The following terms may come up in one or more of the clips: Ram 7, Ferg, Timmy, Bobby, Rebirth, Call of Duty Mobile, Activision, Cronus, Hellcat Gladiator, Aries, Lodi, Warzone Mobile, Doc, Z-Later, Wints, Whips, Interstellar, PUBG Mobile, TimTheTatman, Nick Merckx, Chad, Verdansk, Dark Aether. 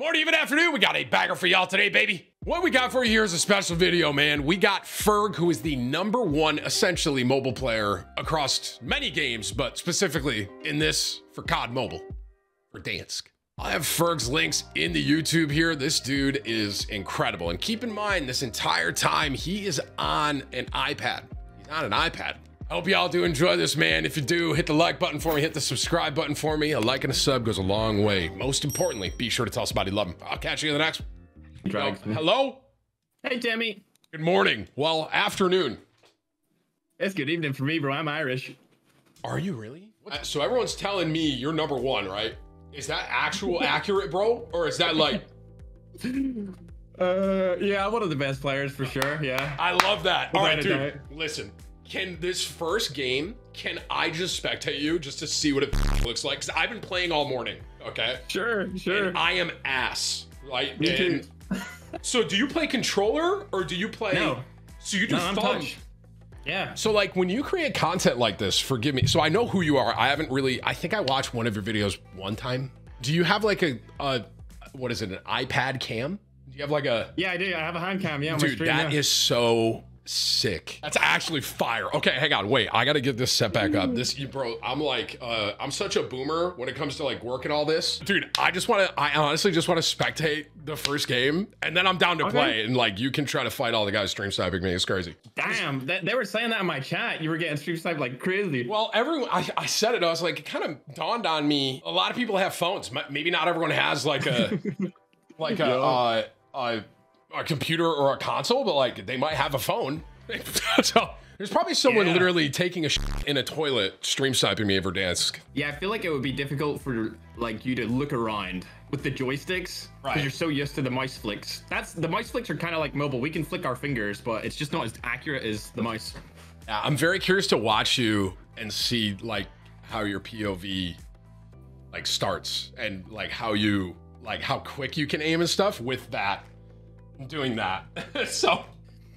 Morning, even afternoon, we got a bagger for y'all today, baby. What we got for you here is a special video, man. We got Ferg, who is the #1, essentially, mobile player across many games, but specifically in this for COD Mobile, Verdansk. I have Ferg's links in the YouTube here. This dude is incredible. And keep in mind, this entire time, he is on an iPad. He's on an iPad. I hope y'all do enjoy this, man. If you do, hit the like button for me, hit the subscribe button for me. A like and a sub goes a long way. Most importantly, be sure to tell somebody you love them. I'll catch you in the next one. Hello? Hey, Timmy. Good morning. Well, afternoon. It's good evening for me, bro. I'm Irish. Are you really? So everyone's telling me you're #1, right? Is that actual accurate, bro? Or is that like... yeah, I'm one of the best players for sure, yeah. I love that. All right, dude, listen. Can this first game, can I just spectate you just to see what it looks like? Because I've been playing all morning, okay? Sure. And I am ass. Like, me too. So do you play controller or do you play? No. So you do thumb. Yeah. So like when you create content like this, forgive me. So I know who you are. I haven't really, I think I watched one of your videos one time. Do you have like a what is it, an iPad cam? Do you have like a? Yeah, I do. I have a hand cam. Yeah, dude, that is so sick. That's actually fire. Okay, hang on, wait, I gotta get this set back up. This, you bro, I'm like I'm such a boomer when it comes to like work and all this, dude. I honestly just want to spectate the first game and then I'm down to play, and like you can try to fight all the guys stream sniping me. It's crazy. Damn, they were saying that in my chat, you were getting stream sniped like crazy. Well, everyone, I said it, I was like, it kind of dawned on me, a lot of people have phones, maybe not everyone has like a like a computer or a console, but like they might have a phone. So there's probably someone literally taking a shit in a toilet stream sniping me over Verdansk. Yeah, I feel like it would be difficult for like you to look around with the joysticks, right? Because you're so used to the mouse flicks. That's, the mouse flicks are kind of like mobile. We can flick our fingers, but it's just not as accurate as the mouse. I'm very curious to watch you and see like how your POV like starts and like how you like how quick you can aim and stuff with that. Doing that. So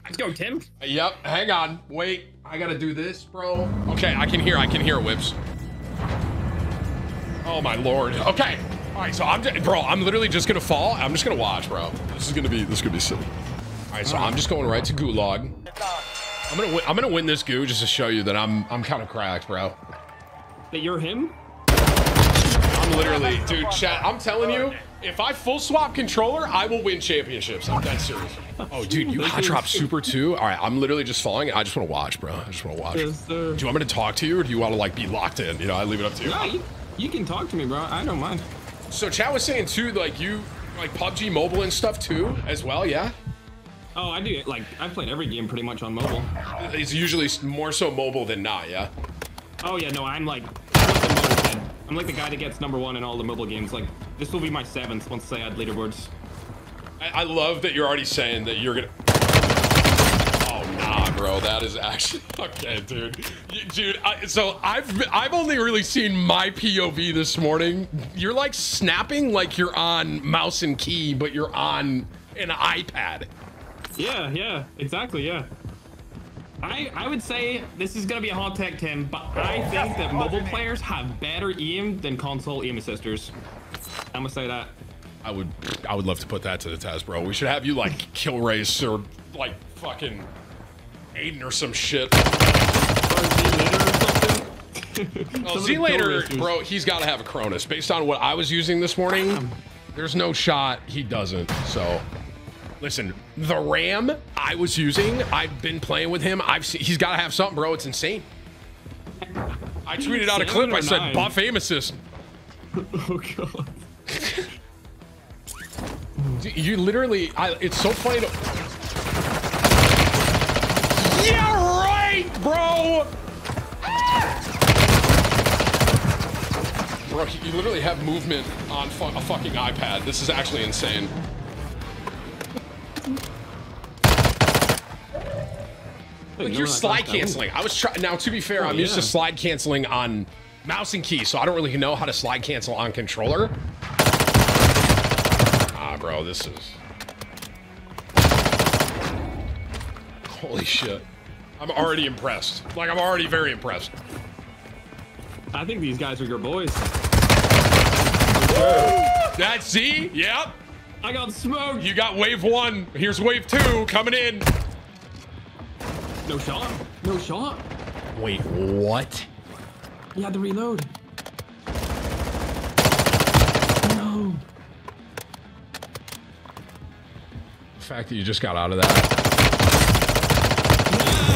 let's go, Tim. Yep, hang on, wait, I gotta do this, bro. Okay, I can hear Whips. Oh my lord. Okay, all right, so I'm literally just gonna fall. I'm just gonna watch, bro. This is gonna be silly. All right, so I'm just going right to gulag. I'm gonna win this goo just to show you that I'm kind of cracked, bro. That you're him. I'm literally, dude, Chad, I'm telling you, if I full swap controller, I will win championships. I'm that serious. Oh, dude, you hot drop super too? All right, I'm literally just following it. I just want to watch, bro. I just want to watch. Yes, do you want me to talk to you, or do you want to like be locked in? You know, I leave it up to you. No, you can talk to me, bro. I don't mind. So Chad was saying too, like you like PUBG Mobile and stuff too as well, yeah? Oh, I do. Like I've played every game pretty much on mobile. It's usually more so mobile than not, yeah? Oh yeah, no, I'm like... I'm like the guy that gets #1 in all the mobile games. Like, this will be my 7th once I add leaderboards. I love that you're already saying that you're gonna... Oh, nah, bro, that is actually... Okay, dude. Dude, so I've only really seen my POV this morning. You're like snapping like you're on mouse and key, but you're on an iPad. Yeah, exactly, yeah. I would say this is gonna be a hot tech, Tim, but I think that mobile players have better aim than console aim assisters. I'm gonna say that. I would love to put that to the test, bro. We should have you like kill race or like fucking Aiden or some shit. Or Z-Later or something. Oh, Z-Later, bro, he's gotta have a Cronus. Based on what I was using this morning, there's no shot he doesn't, so. Listen, the Ram I was using, I've been playing with him. He's got to have something, bro. It's insane. I tweeted out a clip. I said, buff aim assist. Oh, God. Dude, you literally, it's so funny to... Yeah, right, bro. Ah! Bro, you literally have movement on a fucking iPad. This is actually insane. Like you're slide canceling. I was trying. Now, to be fair, I'm used to slide canceling on mouse and key, so I don't really know how to slide cancel on controller. Ah, bro, this is holy shit. I'm already impressed. Like, I'm already very impressed. I think these guys are your boys. That's Z. Yep. I got smoked. You got wave one. Here's wave two coming in. No shot. No shot. Wait, what? You had to reload. No. The fact that you just got out of that.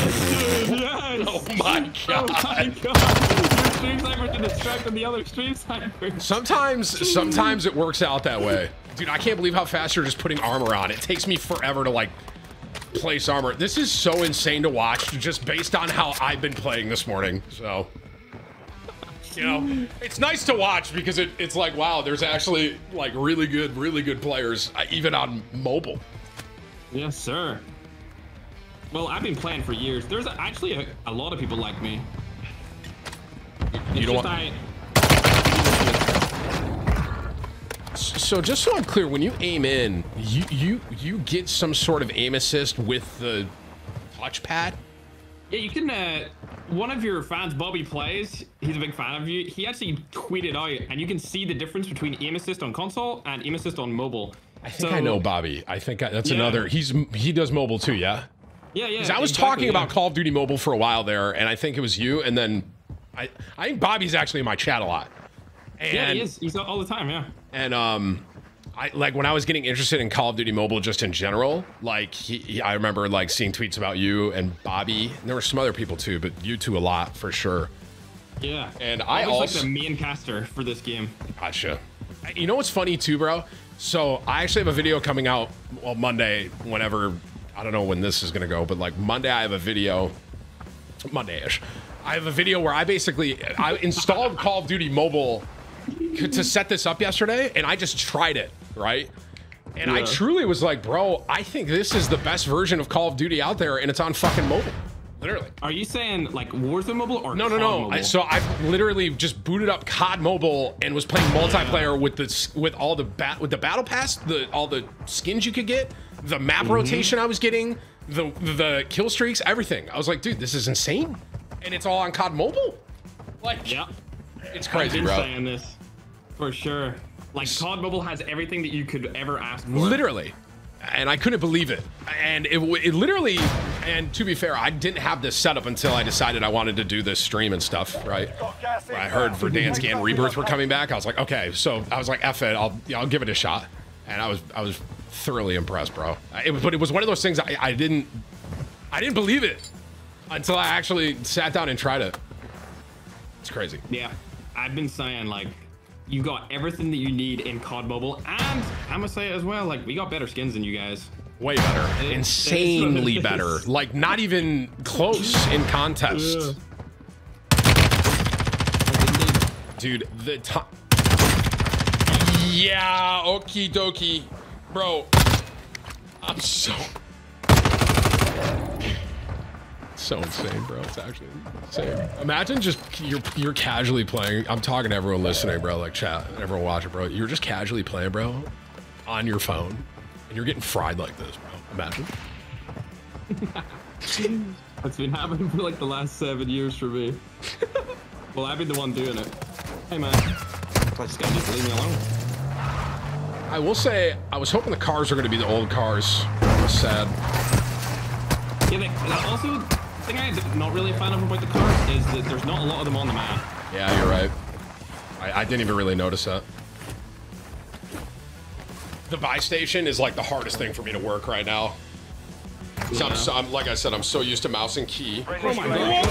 Yes, dude, yes. Oh my god. Oh my god. Stream sniper to distract from the other stream sniper. Sometimes it works out that way. Dude, I can't believe how fast you're just putting armor on. It takes me forever to like place armor. This is so insane to watch just based on how I've been playing this morning. So, you know, it's nice to watch because it's like, wow, there's actually like really good players even on mobile. Yes, sir. Well, I've been playing for years. There's actually a lot of people like me. You don't want... So just so I'm clear, when you aim in, you get some sort of aim assist with the touchpad? Yeah, you can, one of your fans, Bobby Plays, he's a big fan of you, he actually tweeted out, and you can see the difference between aim assist on console and aim assist on mobile. I think I know Bobby. I think that's another, he does mobile too, yeah? Yeah, yeah. Because I was talking about Call of Duty Mobile for a while there, and I think it was you, and then... I think Bobby's actually in my chat a lot. And, yeah, he is. He's all the time, yeah. And I like when I was getting interested in Call of Duty Mobile just in general, like I remember like seeing tweets about you and Bobby. And there were some other people too, but you two a lot for sure. Yeah. And I also like the main caster for this game. Gotcha. You know what's funny too, bro? So I actually have a video coming out well Monday, whenever, I don't know when this is gonna go, but like Monday I have a video. Monday-ish. I have a video where I installed Call of Duty Mobile to set this up yesterday, and I just tried it, right? And I truly was like, bro, I think this is the best version of Call of Duty out there, and it's on fucking mobile, literally. Are you saying like Warzone Mobile or no? So I literally just booted up COD Mobile and was playing multiplayer with the battle pass, all the skins you could get, the map rotation I was getting, the kill streaks, everything. I was like, dude, this is insane. And it's all on COD Mobile. Like, yeah, it's crazy, bro. I've been saying this for sure. Like, COD Mobile has everything that you could ever ask for. Literally. And I couldn't believe it. And it literally, and to be fair, I didn't have this set up until I decided I wanted to do this stream and stuff, right? When I heard Verdansk and Rebirth were coming back, I was like, okay. So I was like, F it, I'll give it a shot. And I was thoroughly impressed, bro. But it was one of those things I didn't believe it until I actually sat down and tried it. It's crazy. Yeah, I've been saying, like, you got everything that you need in COD Mobile, and I'm gonna say it as well, like, we got better skins than you guys. Way better. Insanely better. Like, not even close in contest. Yeah. Dude, the time. Yeah, okie dokie. Bro, I'm so insane, bro. It's actually insane. Imagine just you're casually playing. I'm talking to everyone listening, bro, like chat, everyone watching, bro. You're just casually playing, bro, on your phone, and you're getting fried like this, bro. Imagine. That's been happening for like the last 7 years for me. Well, I've been the one doing it. Hey, man. I just gotta just leave me alone. I will say, I was hoping the cars are gonna be the old cars. That was sad. Yeah, the thing I'm not really a fan of about the cars is that there's not a lot of them on the map. Yeah, you're right. I didn't even really notice that. The buy station is like the hardest thing for me to work right now. Yeah. I'm like I said, I'm so used to mouse and key. Right, oh my god!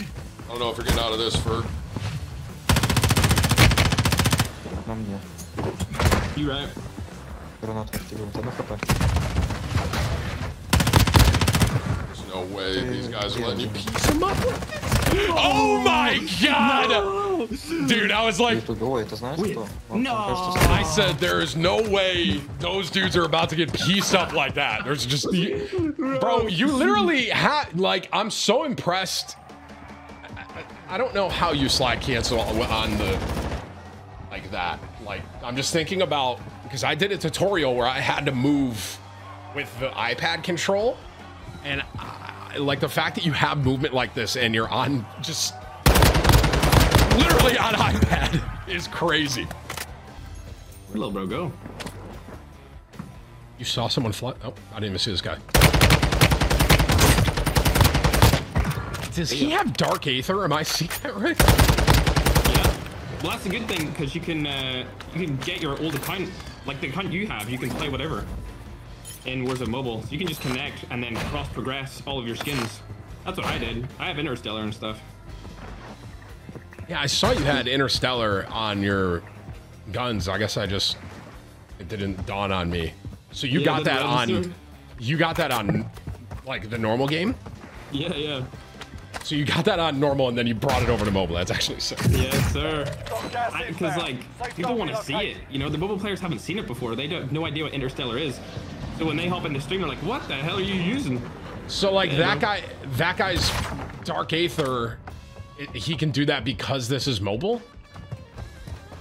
I don't know if you're getting out of this for. You right? No way, these guys are letting you piece them up. Oh my god! No. Dude, I was like... No! I said, there is no way those dudes are about to get pieced up like that. There's just... Bro, you literally had... Like, I'm so impressed. I don't know how you slide cancel on the... Like that. Like, I'm just thinking about... Because I did a tutorial where I had to move with the iPad control. And like the fact that you have movement like this and you're on just literally on iPad is crazy. Where'd little bro go? You saw someone fly? Oh, I didn't even see this guy. Does he have Dark Aether? Am I seeing that right? Yeah. Well, that's a good thing, because you can get your old account, like the account you have, you can play whatever in Warzone Mobile. So you can just connect and then cross-progress all of your skins. That's what I did. I have Interstellar and stuff. Yeah, I saw you had Interstellar on your guns. I guess I just, it didn't dawn on me. So you got that on, you got that on like the normal game? Yeah, yeah. So you got that on normal and then you brought it over to mobile. That's actually sick. Yes, sir. Because like, people want to see it. You know, the mobile players haven't seen it before. They have no idea what Interstellar is. So when they hop in the stream, they're like, what the hell are you using? So like that guy's Dark Aether, he can do that because this is mobile?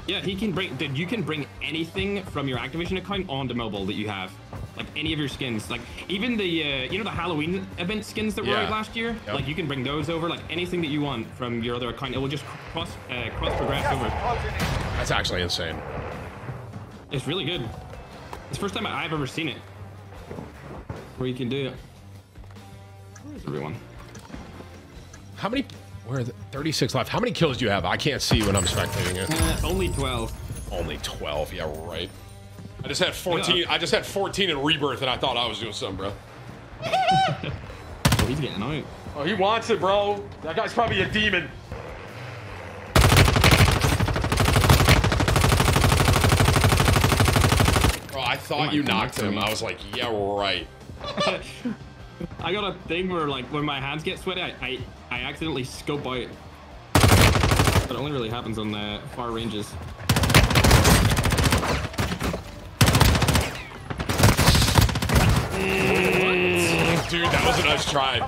Yeah, he can bring, dude, you can bring anything from your Activision account onto mobile that you have. Like any of your skins, like even the, you know, the Halloween event skins that were out last year? Yep. Like you can bring those over, like anything that you want from your other account. It will just cross progress over. That's actually insane. It's really good. It's the first time I've ever seen it, where you can do it. Where's everyone? How many? Where are the 36 left? How many kills do you have? I can't see when I'm spectating it. Only 12. Only 12. Yeah, right. I just had 14. Yeah. I just had 14 in Rebirth, and I thought I was doing something, bro. Oh, he's getting out. Oh, he wants it, bro. That guy's probably a demon. Bro, I thought you knocked him. I was like, yeah, right. I got a thing where, like, when my hands get sweaty, I accidentally scope out. But it only really happens on the far ranges. What? Dude, that was a nice try.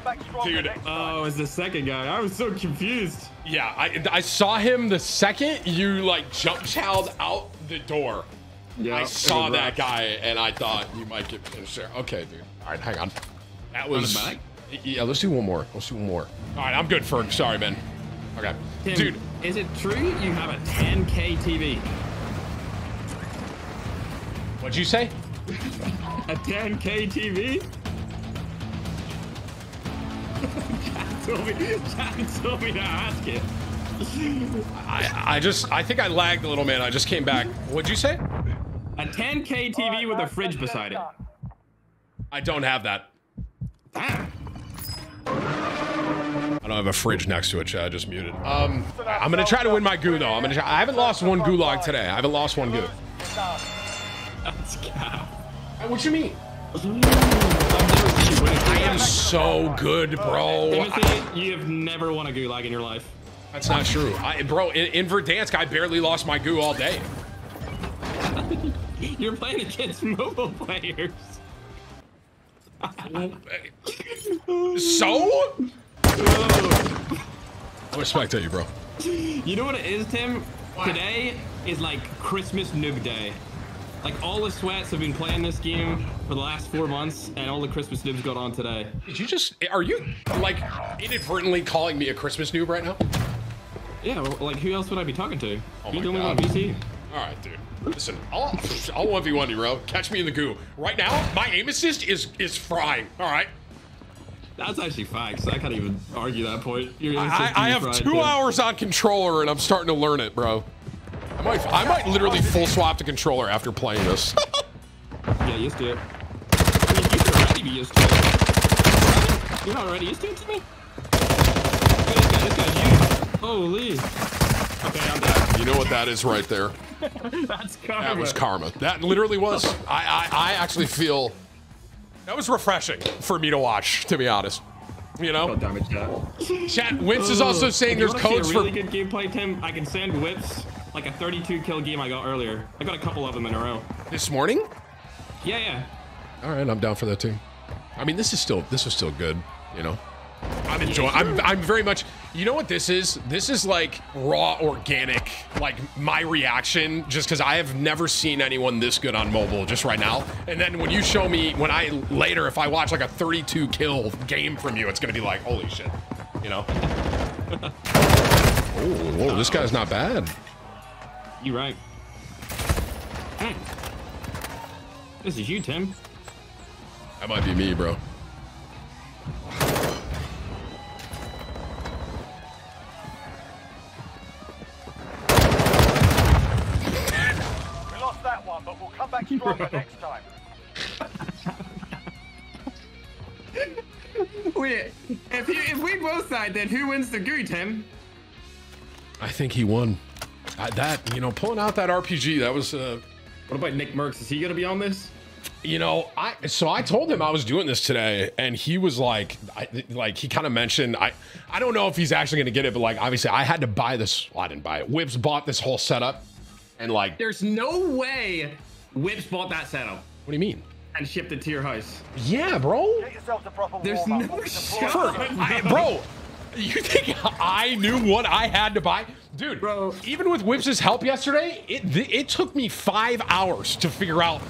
Dude. Oh, it's the second guy. I was so confused. Yeah, I saw him the second you, like, jump child out the door. Yeah, I saw that guy, and I thought you might get finished there. Okay, dude. All right, hang on. That was... Yeah, let's do one more. Let's do one more. All right, I'm good, Ferg. Sorry, man. Okay. Tim, dude. Is it true you have a 10K TV? What'd you say? A 10K TV? Chad told me to ask it. I think I lagged a little, man. I just came back. What'd you say? A 10K TV with a fridge beside it. I don't have that. Damn. I don't have a fridge next to it, Chad. I just muted. I'm gonna try to win my goo though. I haven't lost one gulag today. I haven't lost one goo. That's cow. What you mean? I am so good, bro. Timothy, you have never won a gulag in your life. That's not true. Bro, in Verdansk, I barely lost my goo all day. You're playing against mobile players. So? I respect you, bro. You know what it is, Tim? What? Today is like Christmas noob day. Like all the sweats have been playing this game for the last 4 months, and all the Christmas noobs got on today. Did you just? Are you like inadvertently calling me a Christmas noob right now? Yeah, well, like who else would I be talking to? Oh, you're the only one on VC. All right, dude. Listen, I'll 1v1 you, bro. Catch me in the goo. Right now, my aim assist is frying. All right. That's actually facts. I can't even argue that point. I have 2 hours on controller, and I'm starting to learn it, bro. I might literally full swap the controller after playing this. Yeah, used to it. I mean, you could already be used to it. You're not already used to it to me? This guy's used. Holy. Okay, I'm dead. You know what that is right there? That's karma. That was karma. That literally was. I actually feel that was refreshing for me to watch, to be honest. You know? Chat, Wints is also saying there's codes for... If you want to see a really good gameplay, Tim, I can send Whips, like a 32 kill game I got earlier. I got a couple of them in a row. This morning? Yeah, yeah. All right, I'm down for that too. I mean, this is still good, you know? I'm enjoying. I'm very much. You know what this is? This is like raw, organic. Like my reaction, just because I have never seen anyone this good on mobile just right now. And then when you show me, when I later, if I watch like a 32 kill game from you, it's gonna be like, holy shit, you know? Oh, whoa, this guy's not bad. You right? This is you, Tim. That might be me, bro. We lost that one, but we'll come back stronger next time. Wait, if we both died, then who wins the goo, Tim? I think he won. That, you know, pulling out that RPG, that was... What about Nick Merckx? Is he going to be on this? You know, I told him I was doing this today, and he was like, he kind of mentioned, I don't know if he's actually going to get it, but like, obviously I had to buy this. Well, I didn't buy it. Whips bought this whole setup, and like, there's no way Whips bought that setup. What do you mean? And shipped it to your house. Yeah, bro. Get yourself the proper there's no shot. Bro, you think I knew what I had to buy? Dude, bro, even with Whips' help yesterday, it took me 5 hours to figure out.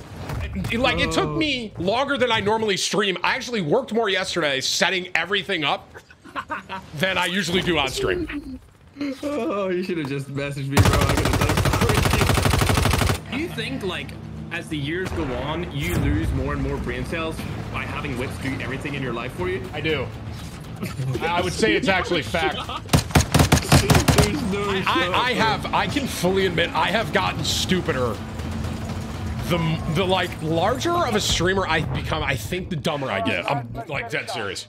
Like, it took me longer than I normally stream. I actually worked more yesterday setting everything up than I usually do on stream. Oh, you should have just messaged me, bro. I could have done it. Do you think, like, as the years go on, you lose more and more brain cells by having Whips do everything in your life for you? I do. I would say it's actually fact. No I can fully admit, I have gotten stupider. The like larger of a streamer I become, I think the dumber I get. I'm like dead serious.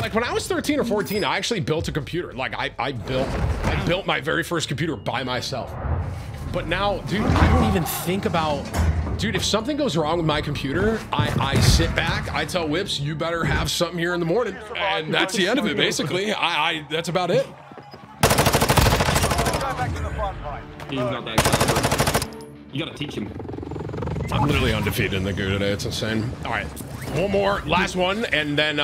Like when I was 13 or 14, I actually built a computer. Like I built my very first computer by myself. But now, dude, I don't even think about, dude, if something goes wrong with my computer, I sit back, I tell Whips, you better have something here in the morning. And that's the end of it, basically. I that's about it. He's not that clever. You gotta teach him. I'm literally undefeated in the goo today. It's insane. All right, one more, last one, and then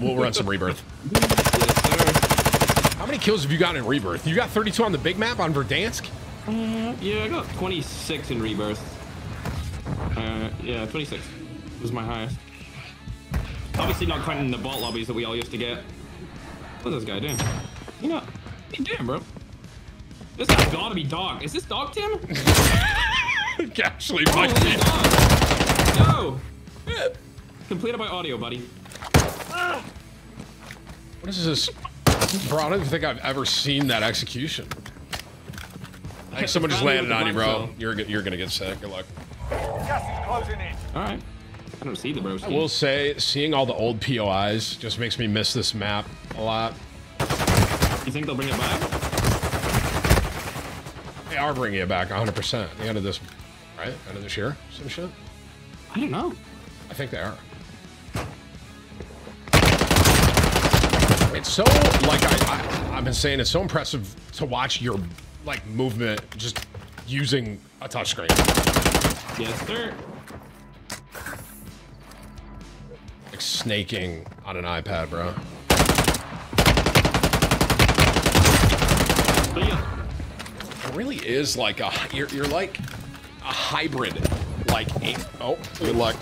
we'll run some Rebirth. Yes, sir. How many kills have you got in Rebirth? You got 32 on the big map on Verdansk? Yeah, I got 26 in Rebirth. Yeah, 26 was my highest. Obviously not counting the bot lobbies that we all used to get. What's this guy doing? You know, what you doing, bro? This guy's gotta be Doc. Is this Doc, Tim? Actually, my oh, no. Complete about audio, buddy. What is this? Bro, I don't think I've ever seen that execution. I think someone just landed on you, bro. You're gonna get sick. Good luck. Closing in. All right. I don't see the bro. I will say, seeing all the old POIs just makes me miss this map a lot. You think they'll bring it back? They are bringing it back 100%. At the end of this. Right? End of this year? Some shit? I don't know. I think they are. It's so, like, I've been saying, it's so impressive to watch your, like, movement just using a touchscreen. Yes, sir. Like, snaking on an iPad, bro. See ya. It really is like a, you're like... a hybrid, like, oh, good luck.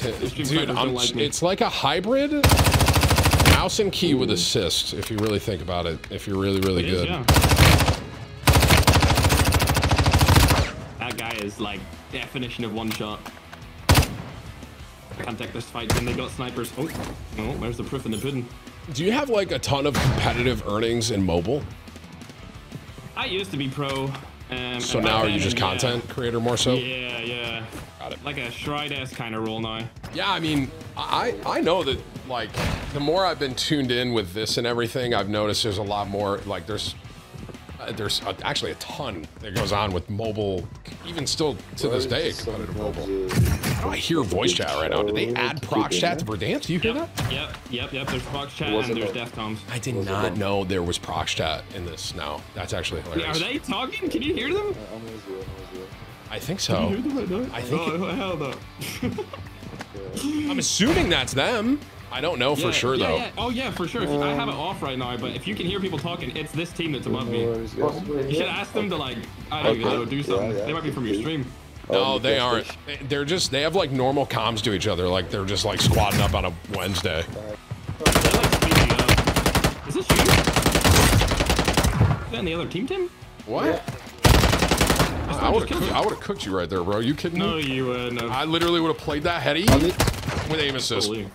Dude, it's like a hybrid mouse and key with assist, if you really think about it, if you're really, really good. Is, yeah. That guy is, like, definition of one shot. I can't take this fight when they got snipers. Oh, no, there's the proof in the pudding. Do you have, like, a ton of competitive earnings in mobile? I used to be pro. So now are you just content creator more so? Yeah, yeah. Got it. Like a Shrides kind of role now. Yeah, I mean, I know that, like, the more I've been tuned in with this and everything, I've noticed there's a lot more, like, there's actually a ton that goes on with mobile, even still to this day, competitive mobile. Oh, I hear voice chat right now. Did they add proc chat to Verdansk? Do you hear that? Yep. There's proc chat and there's DEFCOMs. I did not know there was proc chat in this now. That's actually hilarious. Yeah, are they talking? Can you hear them? I think so. Can you hear them right now? I think I'm assuming that's them. I don't know for sure, though. Yeah. Oh, yeah, for sure. I have it off right now, but if you can hear people talking, it's this team that's above me. You should ask them to, like, I don't even know, do something. They might be from your stream. No, they aren't. They're just, they have, like, normal comms to each other. Like, they're just, like, squatting up on a Wednesday. Is this you? Is that in the other team, Tim? What? Yeah. Is I would have cooked you right there, bro. You kidding me? No, you would. No. I literally would have played that heady with aim assist. That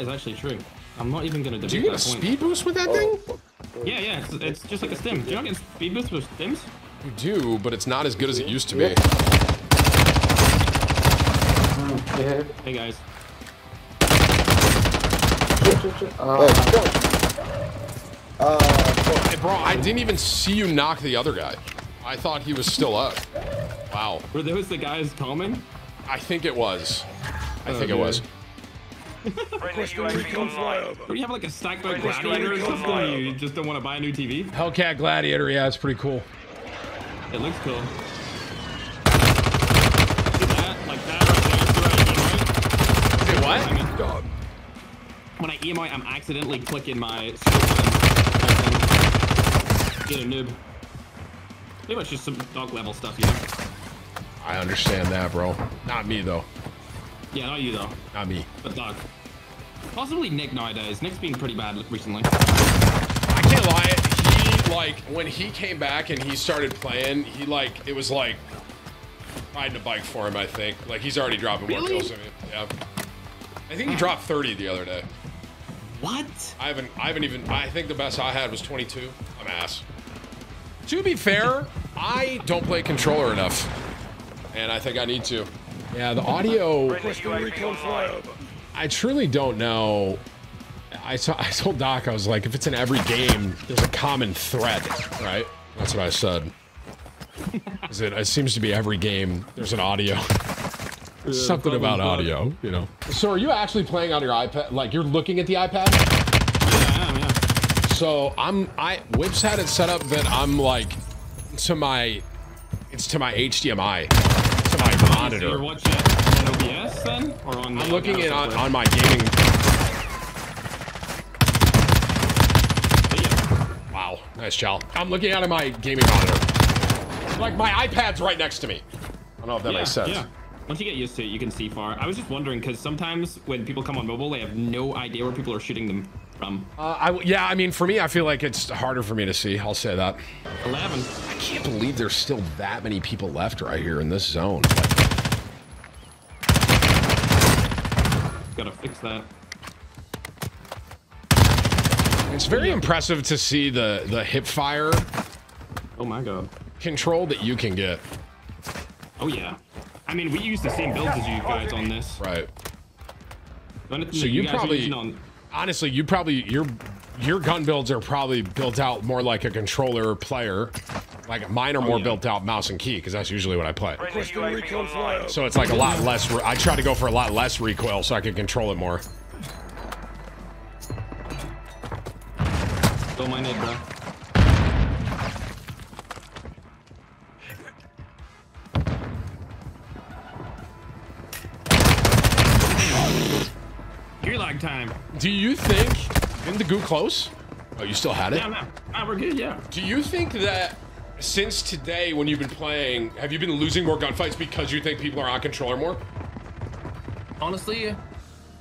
is actually true. I'm not even gonna. Do you get a speed boost with that thing? Yeah, yeah. It's just like a stim. Do you not get speed boost with stims? You do, but it's not as good as it used to be. Yeah. Hey guys. Hey bro, I didn't even see you knock the other guy. I thought he was still up. Wow. Were those the guys coming? I think it was. I think it was. Do you have like a stack by Gladiator or something? Or you just don't want to buy a new TV? Hellcat Gladiator, yeah, it's pretty cool. It looks cool. What? God. When I EMI, I'm accidentally clicking my get a noob. Pretty much just some dog level stuff, you know? I understand that, bro. Not me, though. Yeah, not you, though. Not me. But dog. Possibly Nick nowadays. Nick's been pretty bad recently. I can't lie. He, like, when he came back and he started playing, he, like, it was like riding a bike for him, I think. Like, he's already dropping more kills than me. Yeah. I think he dropped 30 the other day. What? I haven't even. I think the best I had was 22. I'm ass. To be fair, I don't play controller enough, and I think I need to. Yeah, the audio. I truly don't know. I told Doc, I was like, if it's in every game, there's a common thread, right? That's what I said. It seems to be every game there's an audio. Something about audio, you know. So are you actually playing on your iPad? Like, you're looking at the iPad? Yeah, I am, yeah. So Whips had it set up that I'm like to my HDMI, to my monitor. So you're watching on OBS then? Or on the, I'm looking at on my gaming. Wow, nice job. I'm looking out of my gaming monitor. Like, my iPad's right next to me. I don't know if that makes sense. Yeah. Once you get used to it, you can see far. I was just wondering, because sometimes when people come on mobile, they have no idea where people are shooting them from. Yeah, I mean, for me, I feel like it's harder for me to see. I'll say that. 11. I can't believe there's still that many people left right here in this zone. Gotta fix that. It's very impressive to see the hip fire. Oh my God. Control that you can get. Oh yeah. I mean, we use the same builds as you guys on this. Right. So you probably, honestly, you probably, your gun builds are probably built out more like a controller player. Like mine are more built out mouse and key, because that's usually what I play. So it's like a lot less, I try to go for a lot less recoil so I can control it more. Stole my nade, bro. Time. Do you think, didn't the goo close? Oh, you still had it? Yeah, no, we're good, yeah. Do you think that since today when you've been playing, have you been losing more gunfights because you think people are on controller more? Honestly,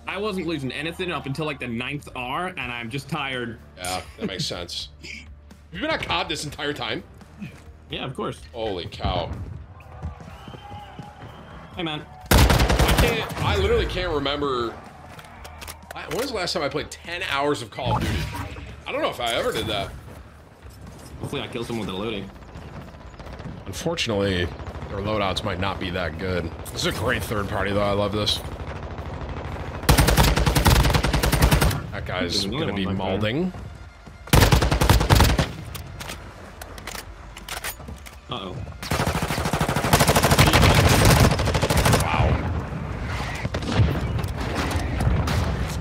I wasn't losing anything up until like the 9th R, and I'm just tired. Yeah, that makes sense. You've been on COD this entire time? Yeah, of course. Holy cow. Hey, man. I literally can't remember. When was the last time I played 10 hours of Call of Duty? I don't know if I ever did that. Hopefully I kill someone with a loading. Unfortunately, their loadouts might not be that good. This is a great third party, though. I love this. That guy's going to be mauling. Uh-oh.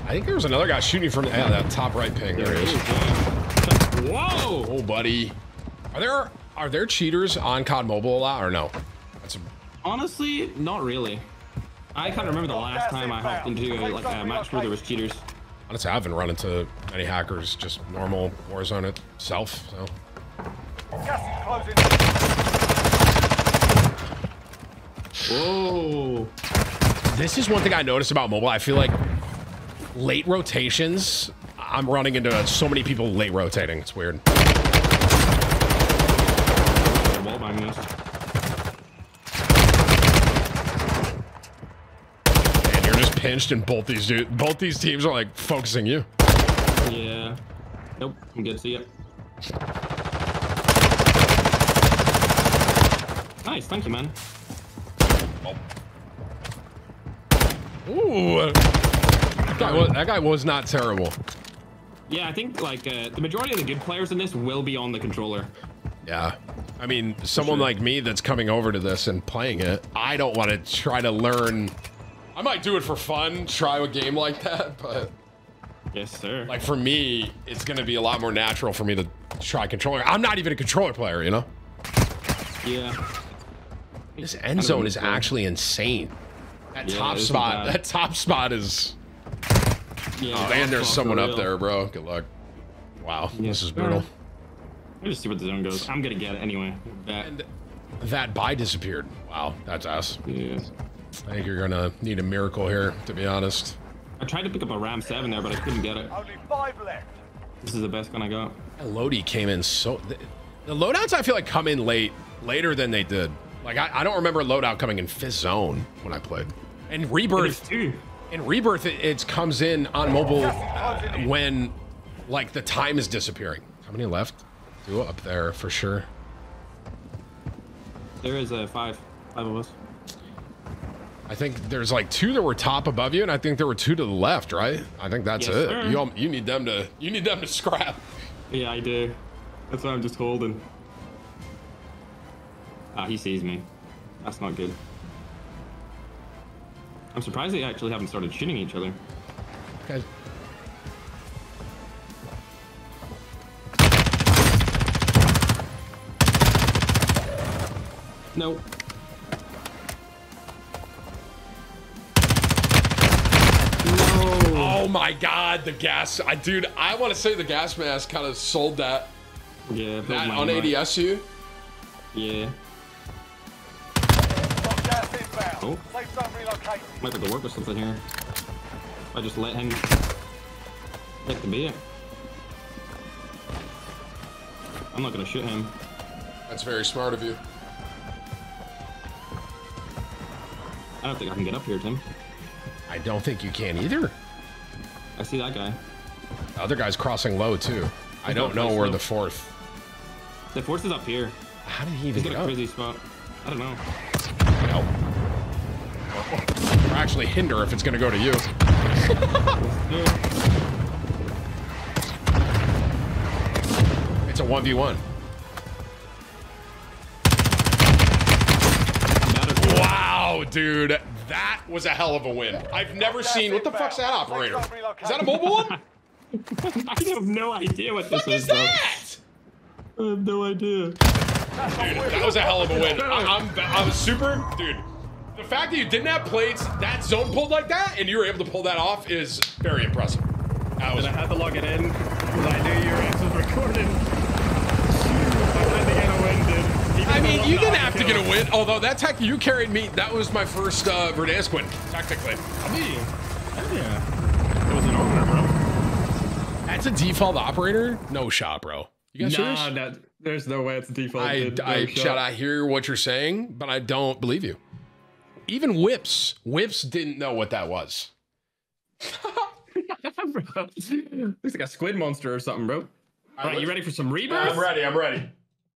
I think there was another guy shooting from that top right ping. There he is. Whoa! Oh, buddy. Are there cheaters on COD Mobile a lot or no? That's honestly, not really. I can't remember the last time I hopped into like a match where there was cheaters. Honestly, I haven't run into any hackers. Just normal Warzone itself. So. Whoa! This is one thing I noticed about mobile. I feel like late rotations, I'm running into so many people late rotating. It's weird. pinched, and both these dudes, both these teams are like focusing you. Yeah. Nope. I'm good. See ya. Nice. Thank you, man. Oh. Ooh. That guy was not terrible. Yeah, I think like the majority of the good players in this will be on the controller. Yeah. I mean, someone like me that's coming over to this and playing it, I don't want to try to learn. I might do it for fun, try a game like that, but yes, sir. Like for me, it's going to be a lot more natural for me to try controller. I'm not even a controller player, you know? Yeah. This end zone is actually insane. That top spot, that top spot is... Yeah, oh, and there's someone up there, bro. Good luck. Wow, this is brutal. Let me just see where the zone goes. I'm gonna get it anyway. That buy disappeared. Wow, that's ass. Yeah. I think you're gonna need a miracle here, to be honest. I tried to pick up a Ram 7 there, but I couldn't get it. Only 5 left. This is the best gun I got. That Lodi came in so... The loadouts, I feel like, come in later than they did. Like, I don't remember a loadout coming in 5th zone when I played. And Rebirth... In Rebirth, it comes in on mobile when, like, the time is disappearing. How many left? Two up there for sure. There is a five of us. I think there's like 2 that were top above you, and I think there were 2 to the left, right? I think that's it. Sir. You need them to scrap. Yeah, I do. That's why I'm just holding. Ah, he sees me. That's not good. I'm surprised they actually haven't started shooting each other. Okay. Nope. No. Oh my God, the gas. Dude, I want to say the gas mask kind of sold that. Yeah. That on ADSU. Yeah. Oh. Might have to work with something here. I just let him get the beer. I'm not gonna shoot him. That's very smart of you. I don't think I can get up here, Tim. I don't think you can either. I see that guy. The other guy's crossing low too. I don't know where the fourth. The fourth is up here. How did he even get up? He's got a crazy spot. I don't know. No. Or actually hinder if it's gonna go to you. It's a 1v1. Wow, dude, that was a hell of a win. I've never seen. What the fuck's that operator? Is that a mobile one? I have no idea what this is. What is that? I have no idea. Dude, that was a hell of a win. I'm super, dude. The fact that you didn't have plates, that zone pulled like that, and you were able to pull that off is very impressive. I had to log it in because I knew your answer was recorded. I mean, you didn't have to get a win, although that tech you carried me, that was my first Verdansk win, technically. Yeah. It was an opener, bro. That's a default operator? No shot, bro. You guys serious? No, there's no way it's a default. I hear what you're saying, but I don't believe you. Even Whips didn't know what that was. Bro, looks like a squid monster or something, bro. All right, you ready for some Rebirth? Yeah, I'm ready.